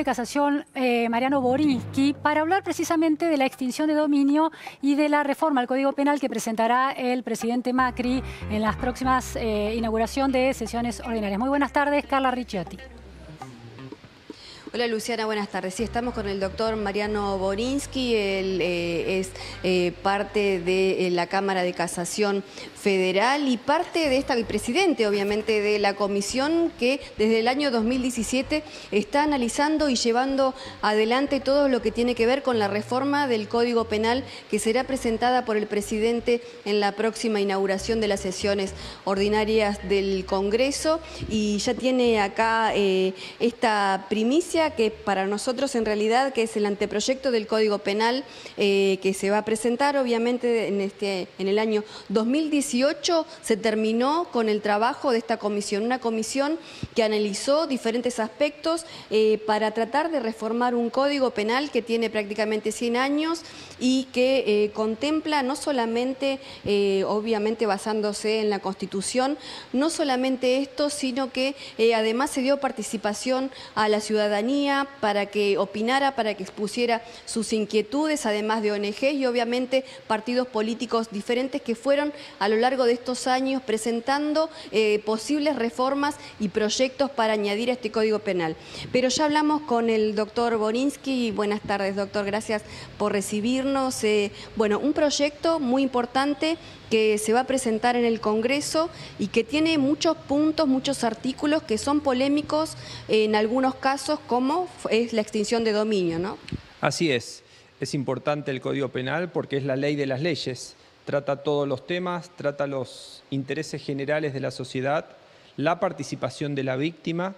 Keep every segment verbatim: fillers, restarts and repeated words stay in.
de Casación, eh, Mariano Borinsky, para hablar precisamente de la extinción de dominio y de la reforma al Código Penal que presentará el presidente Macri en las próximas eh, inauguración de sesiones ordinarias. Muy buenas tardes, Carla Ricciotti. Hola Luciana, buenas tardes. Sí, estamos con el doctor Mariano Borinsky, él eh, es eh, parte de eh, la Cámara de Casación Federal y parte de esta, el presidente obviamente de la comisión que desde el año dos mil diecisiete está analizando y llevando adelante todo lo que tiene que ver con la reforma del Código Penal que será presentada por el presidente en la próxima inauguración de las sesiones ordinarias del Congreso, y ya tiene acá eh, esta primicia que para nosotros en realidad que es el anteproyecto del Código Penal eh, que se va a presentar obviamente en, este, en el año dos mil dieciocho. Se terminó con el trabajo de esta comisión, una comisión que analizó diferentes aspectos eh, para tratar de reformar un Código Penal que tiene prácticamente cien años y que eh, contempla no solamente, eh, obviamente basándose en la Constitución, no solamente esto, sino que eh, además se dio participación a la ciudadanía para que opinara, para que expusiera sus inquietudes, además de O N G y obviamente partidos políticos diferentes que fueron a lo largo de estos años presentando eh, posibles reformas y proyectos para añadir a este Código Penal. Pero ya hablamos con el doctor Borinsky. Buenas tardes, doctor, gracias por recibirnos. Eh, bueno, un proyecto muy importante que se va a presentar en el Congreso y que tiene muchos puntos, muchos artículos que son polémicos en algunos casos, como es la extinción de dominio, ¿no? Así es. Es importante el Código Penal porque es la ley de las leyes. Trata todos los temas, trata los intereses generales de la sociedad, la participación de la víctima,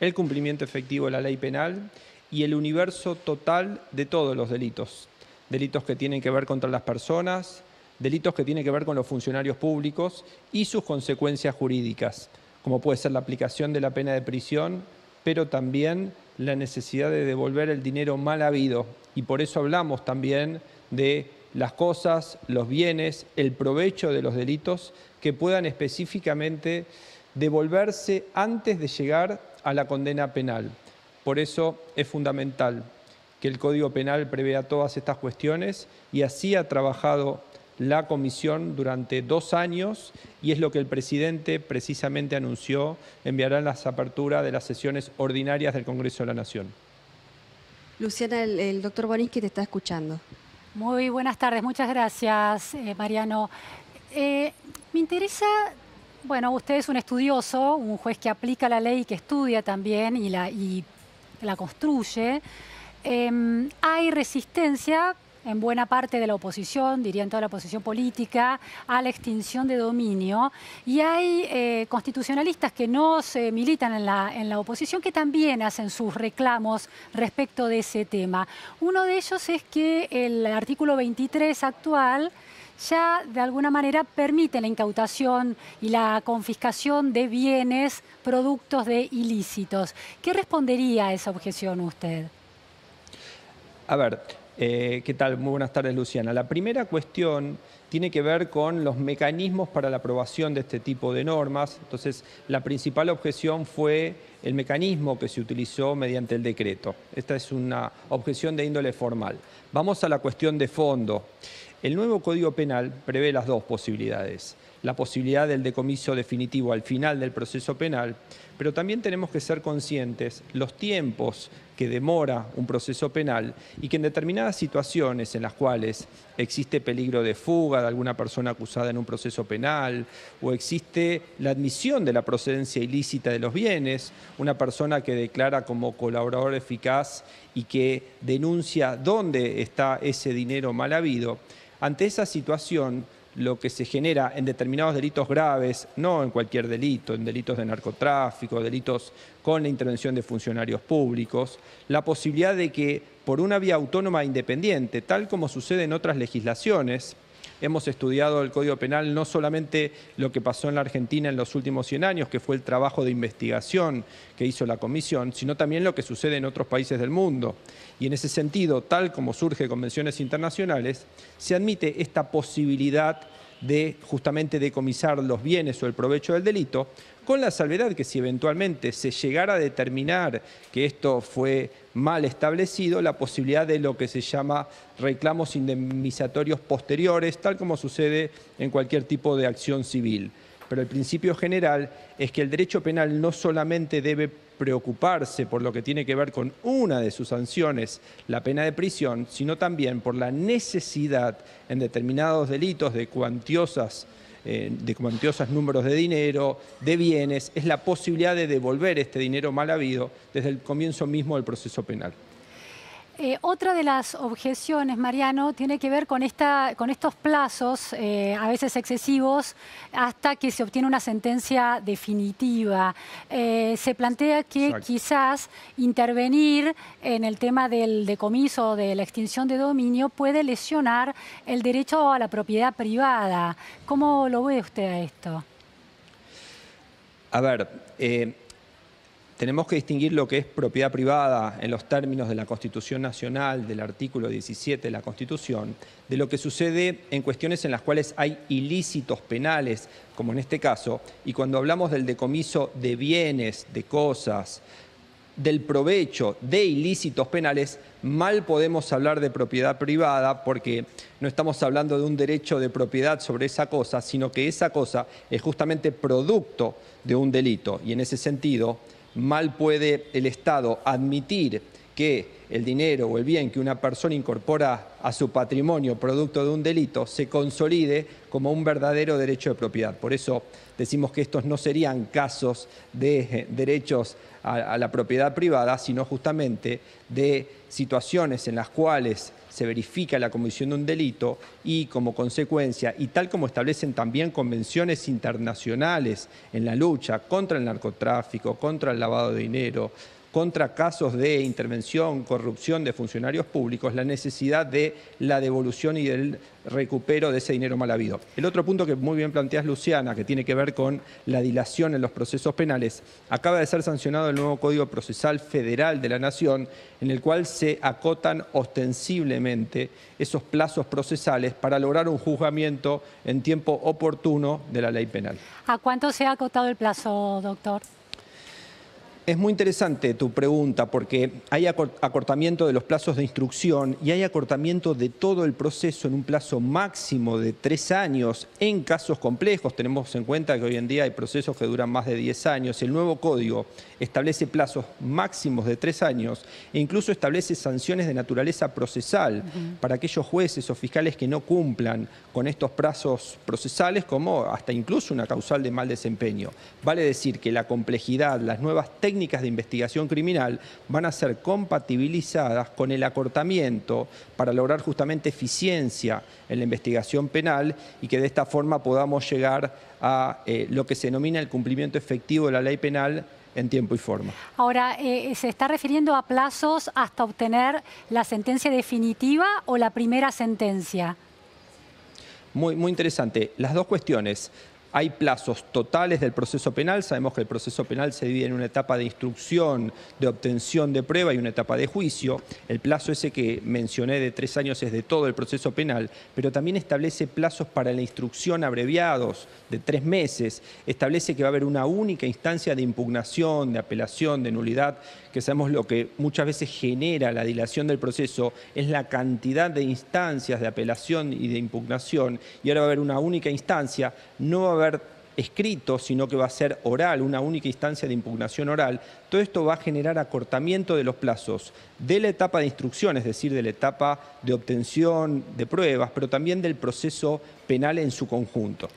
el cumplimiento efectivo de la ley penal y el universo total de todos los delitos. Delitos que tienen que ver contra las personas, delitos que tienen que ver con los funcionarios públicos y sus consecuencias jurídicas, como puede ser la aplicación de la pena de prisión, pero también la necesidad de devolver el dinero mal habido. Y por eso hablamos también de las cosas, los bienes, el provecho de los delitos que puedan específicamente devolverse antes de llegar a la condena penal. Por eso es fundamental que el Código Penal prevea todas estas cuestiones, y así ha trabajado la comisión durante dos años y es lo que el presidente precisamente anunció, enviará en las aperturas de las sesiones ordinarias del Congreso de la Nación. Luciana, el, el doctor Borinsky te está escuchando. Muy buenas tardes, muchas gracias, eh, Mariano. Eh, me interesa, bueno, usted es un estudioso, un juez que aplica la ley, que estudia también y la, y la construye. Eh, hay resistencia en buena parte de la oposición, diría en toda la oposición política, a la extinción de dominio. Y hay eh, constitucionalistas que no se militan en la, en la oposición, que también hacen sus reclamos respecto de ese tema. Uno de ellos es que el artículo veintitrés actual ya de alguna manera permite la incautación y la confiscación de bienes productos de ilícitos. ¿Qué respondería a esa objeción usted? A ver... Eh, ¿Qué tal? Muy buenas tardes, Luciana. La primera cuestión tiene que ver con los mecanismos para la aprobación de este tipo de normas. Entonces, la principal objeción fue el mecanismo que se utilizó mediante el decreto. Esta es una objeción de índole formal. Vamos a la cuestión de fondo. El nuevo Código Penal prevé las dos posibilidades. La posibilidad del decomiso definitivo al final del proceso penal, pero también tenemos que ser conscientes los tiempos que demora un proceso penal y que en determinadas situaciones en las cuales existe peligro de fuga de alguna persona acusada en un proceso penal o existe la admisión de la procedencia ilícita de los bienes, una persona que declara como colaborador eficaz y que denuncia dónde está ese dinero mal habido. Ante esa situación, lo que se genera en determinados delitos graves, no en cualquier delito, en delitos de narcotráfico, delitos con la intervención de funcionarios públicos, la posibilidad de que por una vía autónoma e independiente, tal como sucede en otras legislaciones, hemos estudiado el Código Penal no solamente lo que pasó en la Argentina en los últimos cien años, que fue el trabajo de investigación que hizo la Comisión, sino también lo que sucede en otros países del mundo. Y en ese sentido, tal como surge convenciones internacionales, se admite esta posibilidad de justamente decomisar los bienes o el provecho del delito, con la salvedad que si eventualmente se llegara a determinar que esto fue mal establecido la posibilidad de lo que se llama reclamos indemnizatorios posteriores, tal como sucede en cualquier tipo de acción civil. Pero el principio general es que el derecho penal no solamente debe preocuparse por lo que tiene que ver con una de sus sanciones, la pena de prisión, sino también por la necesidad en determinados delitos de cuantiosas, eh, de cuantiosos números de dinero, de bienes, es la posibilidad de devolver este dinero mal habido desde el comienzo mismo del proceso penal. Eh, otra de las objeciones, Mariano, tiene que ver con, esta, con estos plazos, eh, a veces excesivos, hasta que se obtiene una sentencia definitiva. Eh, se plantea que Exacto. quizás intervenir en el tema del decomiso, de la extinción de dominio, puede lesionar el derecho a la propiedad privada. ¿Cómo lo ve usted a esto? A ver... Eh... Tenemos que distinguir lo que es propiedad privada en los términos de la Constitución Nacional, del artículo diecisiete de la Constitución, de lo que sucede en cuestiones en las cuales hay ilícitos penales, como en este caso, y cuando hablamos del decomiso de bienes, de cosas, del provecho de ilícitos penales, mal podemos hablar de propiedad privada porque no estamos hablando de un derecho de propiedad sobre esa cosa, sino que esa cosa es justamente producto de un delito. Y en ese sentido... mal puede el Estado admitir que el dinero o el bien que una persona incorpora a su patrimonio producto de un delito se consolide como un verdadero derecho de propiedad. Por eso decimos que estos no serían casos de derechos a la propiedad privada, sino justamente de situaciones en las cuales se verifica la comisión de un delito y como consecuencia, y tal como establecen también convenciones internacionales en la lucha contra el narcotráfico, contra el lavado de dinero, contra casos de intervención, corrupción de funcionarios públicos, la necesidad de la devolución y del recupero de ese dinero mal habido. El otro punto que muy bien planteas, Luciana, que tiene que ver con la dilación en los procesos penales, acaba de ser sancionado el nuevo Código Procesal Federal de la Nación, en el cual se acotan ostensiblemente esos plazos procesales para lograr un juzgamiento en tiempo oportuno de la ley penal. ¿A cuánto se ha acotado el plazo, doctor? Es muy interesante tu pregunta porque hay acortamiento de los plazos de instrucción y hay acortamiento de todo el proceso en un plazo máximo de tres años en casos complejos. Tenemos en cuenta que hoy en día hay procesos que duran más de diez años. El nuevo código establece plazos máximos de tres años e incluso establece sanciones de naturaleza procesal Uh-huh. para aquellos jueces o fiscales que no cumplan con estos plazos procesales, como hasta incluso una causal de mal desempeño. Vale decir que la complejidad, las nuevas técnicas, técnicas de investigación criminal van a ser compatibilizadas con el acortamiento para lograr justamente eficiencia en la investigación penal y que de esta forma podamos llegar a eh, lo que se denomina el cumplimiento efectivo de la ley penal en tiempo y forma. Ahora, eh, ¿se está refiriendo a plazos hasta obtener la sentencia definitiva o la primera sentencia? Muy, muy interesante. Las dos cuestiones. Hay plazos totales del proceso penal, sabemos que el proceso penal se divide en una etapa de instrucción, de obtención de prueba y una etapa de juicio. El plazo ese que mencioné de tres años es de todo el proceso penal, pero también establece plazos para la instrucción abreviados de tres meses, establece que va a haber una única instancia de impugnación, de apelación, de nulidad, que sabemos lo que muchas veces genera la dilación del proceso, es la cantidad de instancias de apelación y de impugnación, y ahora va a haber una única instancia, no va a haber escrito, sino que va a ser oral, una única instancia de impugnación oral. Todo esto va a generar acortamiento de los plazos de la etapa de instrucción, es decir, de la etapa de obtención de pruebas, pero también del proceso penal en su conjunto.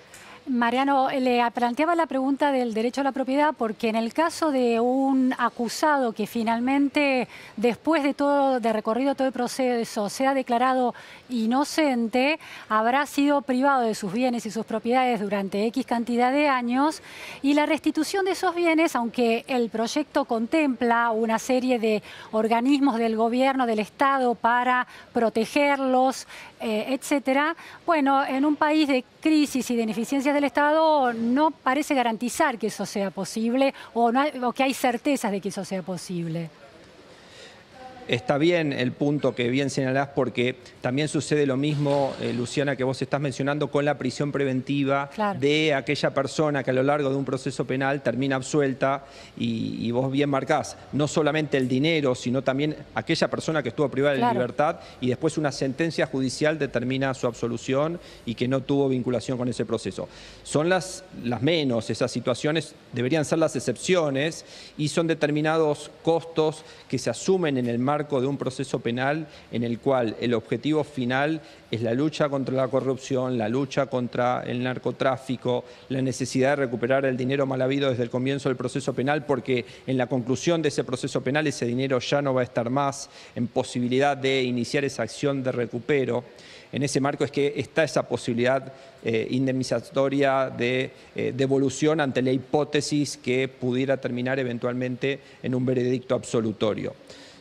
Mariano, le planteaba la pregunta del derecho a la propiedad porque en el caso de un acusado que finalmente, después de todo, de recorrido todo el proceso, sea declarado inocente, habrá sido privado de sus bienes y sus propiedades durante X cantidad de años y la restitución de esos bienes, aunque el proyecto contempla una serie de organismos del gobierno, del Estado para protegerlos, eh, etcétera, bueno, en un país de crisis y de ineficiencias del Estado no parece garantizar que eso sea posible o, no hay, o que hay certezas de que eso sea posible. Está bien el punto que bien señalás, porque también sucede lo mismo, eh, Luciana, que vos estás mencionando con la prisión preventiva, claro, de aquella persona que a lo largo de un proceso penal termina absuelta y, y vos bien marcás no solamente el dinero, sino también aquella persona que estuvo privada, claro, de libertad y después una sentencia judicial determina su absolución y que no tuvo vinculación con ese proceso. Son las, las menos, esas situaciones deberían ser las excepciones y son determinados costos que se asumen en el marco de un proceso penal en el cual el objetivo final es la lucha contra la corrupción, la lucha contra el narcotráfico, la necesidad de recuperar el dinero mal habido desde el comienzo del proceso penal, porque en la conclusión de ese proceso penal ese dinero ya no va a estar más en posibilidad de iniciar esa acción de recupero. En ese marco es que está esa posibilidad eh, indemnizatoria de eh, devolución ante la hipótesis que pudiera terminar eventualmente en un veredicto absolutorio.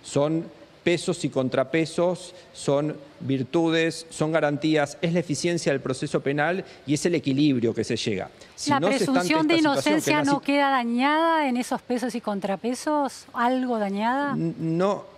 Son pesos y contrapesos, son virtudes, son garantías, es la eficiencia del proceso penal y es el equilibrio que se llega. Si ¿La no presunción de inocencia que no queda dañada en esos pesos y contrapesos? ¿Algo dañada? No.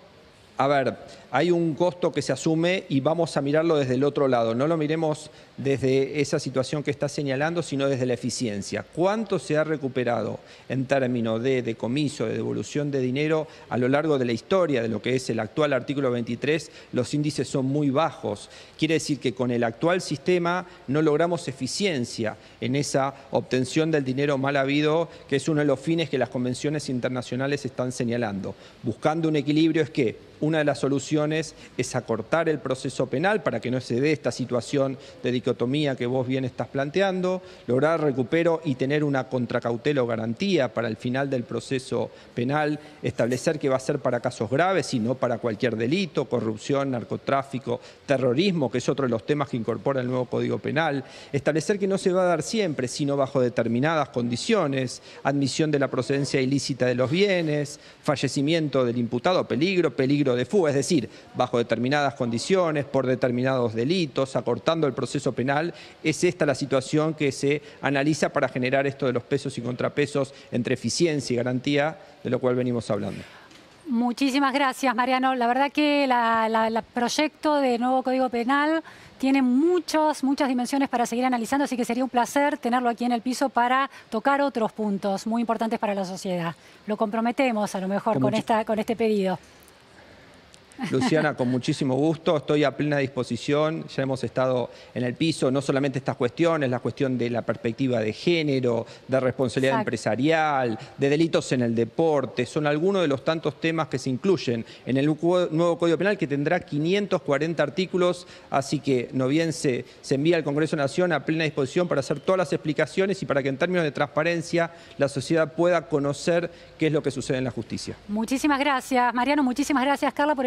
A ver, hay un costo que se asume y vamos a mirarlo desde el otro lado. No lo miremos desde esa situación que está señalando, sino desde la eficiencia. ¿Cuánto se ha recuperado en términos de decomiso, de devolución de dinero a lo largo de la historia de lo que es el actual artículo veintitrés? Los índices son muy bajos. Quiere decir que con el actual sistema no logramos eficiencia en esa obtención del dinero mal habido, que es uno de los fines que las convenciones internacionales están señalando. Buscando un equilibrio es que una de las soluciones es acortar el proceso penal para que no se dé esta situación de dicotomía que vos bien estás planteando, lograr recupero y tener una contracautela o garantía para el final del proceso penal, establecer que va a ser para casos graves y no para cualquier delito, corrupción, narcotráfico, terrorismo, que es otro de los temas que incorpora el nuevo Código Penal, establecer que no se va a dar siempre, sino bajo determinadas condiciones, admisión de la procedencia ilícita de los bienes, fallecimiento del imputado, peligro, peligro de fuga, es decir, bajo determinadas condiciones, por determinados delitos, acortando el proceso penal. Es esta la situación que se analiza para generar esto de los pesos y contrapesos entre eficiencia y garantía, de lo cual venimos hablando. Muchísimas gracias, Mariano. La verdad que el proyecto de nuevo Código Penal tiene muchos, muchas dimensiones para seguir analizando, así que sería un placer tenerlo aquí en el piso para tocar otros puntos muy importantes para la sociedad. Lo comprometemos a lo mejor con, con, esta, con este pedido. Luciana, con muchísimo gusto, estoy a plena disposición, ya hemos estado en el piso, no solamente estas cuestiones, la cuestión de la perspectiva de género, de responsabilidad, exacto, empresarial, de delitos en el deporte, son algunos de los tantos temas que se incluyen en el nuevo Código Penal, que tendrá quinientos cuarenta artículos, así que no bien se, se envía al Congreso de la Nación a plena disposición para hacer todas las explicaciones y para que en términos de transparencia la sociedad pueda conocer qué es lo que sucede en la justicia. Muchísimas gracias, Mariano, muchísimas gracias, Carla, por estar